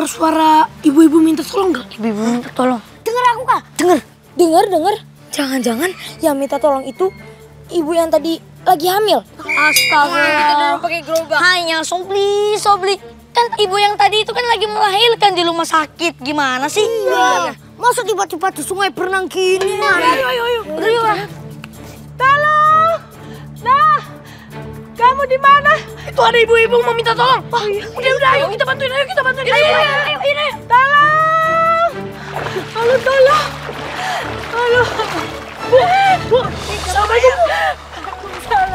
denger suara ibu-ibu minta tolong nggak? Ibu-ibu minta tolong. Dengar aku kak? Dengar. Jangan-jangan yang minta tolong itu ibu yang tadi lagi hamil. Astaga. Pakai gerobak. Hanya sobli. Kan ibu yang tadi itu kan lagi melahirkan di rumah sakit. Gimana sih? Iya. Masa tiba-tiba di sungai berenang gini? Ayo. Udah. Tolong. Nah. Kamu di mana? Itu ada ibu-ibu mau minta tolong. Wah, udah ayo kita bantuin. Ayo. Tolong. Tolong. Halo. Bu.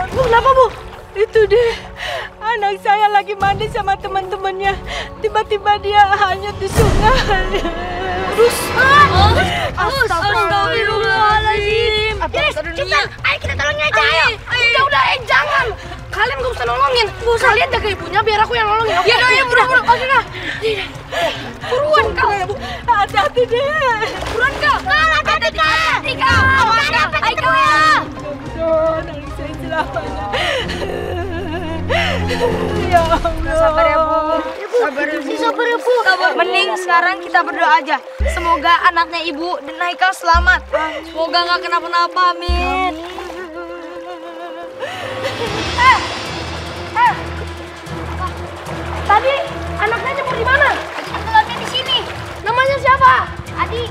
Bu, kenapa Bu? Itu deh. Anak saya lagi mandi sama teman-temannya. Tiba-tiba dia hanyut di sungai. Terus. Astagfirullahaladzim. Cepetan, ayo kita tolongnya aja. Ayo. Udah, jangan. Kalian gak usah nolongin. Kalian jaga ibunya biar aku yang nolongin. Iya, buruan. Oke, Kak. Buruan, Kak. Hati-hati deh. Buruan, Kak. Hati-hati, Kak. Ayo, Kak. Mudah-mudahan anak saya selamat. Ya Allah. Sabar ya, Bu. Sabar, Bu. Mending sekarang kita berdoa aja. Semoga anaknya Ibu dan Haikal selamat. Semoga gak kenapa-napa, amin. Tadi anaknya jemur di mana? Tenggelamnya di sini. Namanya siapa? Adi.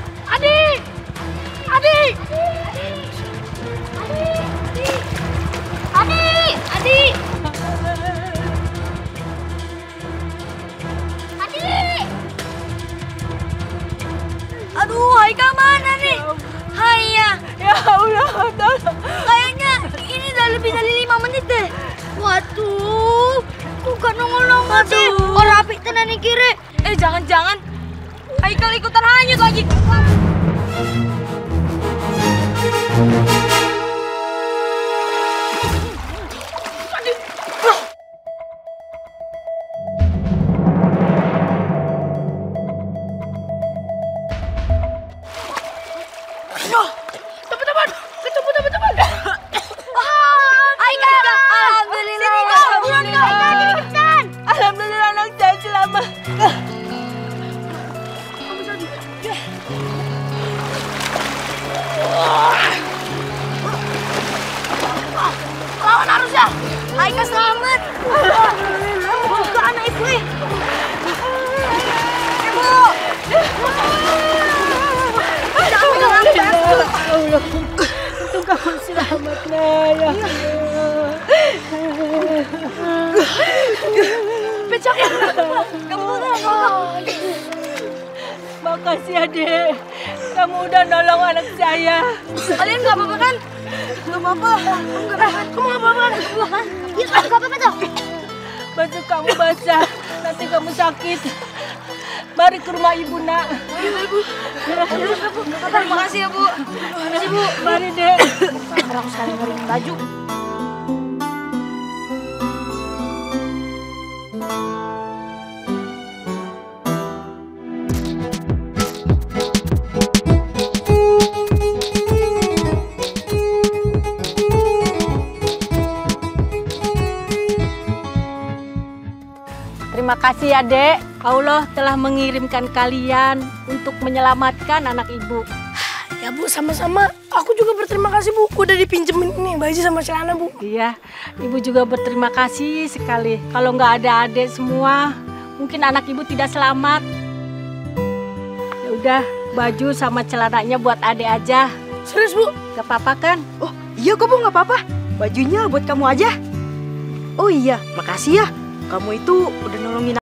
Aduh, Haikal mana nih? Haiya. Ya Allah, tolong. Kayaknya ini udah lebih dari 5 menit deh. Waduh, kok gak nongol-nongol sih? Orang api tenan nih kiri. Jangan-jangan Haikal ikutan hanyut lagi. Lawan arusnya, Haikal selamat. Kamu juga anak ibu. Ibu. Untung kamu selamat, Naya. Pecah kamu makasih adek. Kamu udah nolong anak saya. Kalian gak apa-apa kan? Gak apa-apa. Ya, gak apa-apa tuh. Baju kamu basah, nanti kamu sakit. Mari ke rumah ibu nak. Ayo, Bu. Terima kasih ya, Bu. Terima kasih, Bu. Mari deh. Orang sekali ngering baju. Terima kasih ya, Dek. Allah telah mengirimkan kalian untuk menyelamatkan anak ibu. Ya, Bu, sama-sama. Aku juga berterima kasih, Bu. Udah dipinjemin nih baju sama celana, Bu. Iya, Ibu juga berterima kasih sekali. Kalau nggak ada Adek semua, mungkin anak Ibu tidak selamat. Ya udah, baju sama celananya buat Adek aja. Serius, Bu? Gak apa-apa kan? Oh, iya kok, Bu, gak apa-apa. Bajunya buat kamu aja. Oh iya, makasih ya. Kamu itu udah nolongin aku.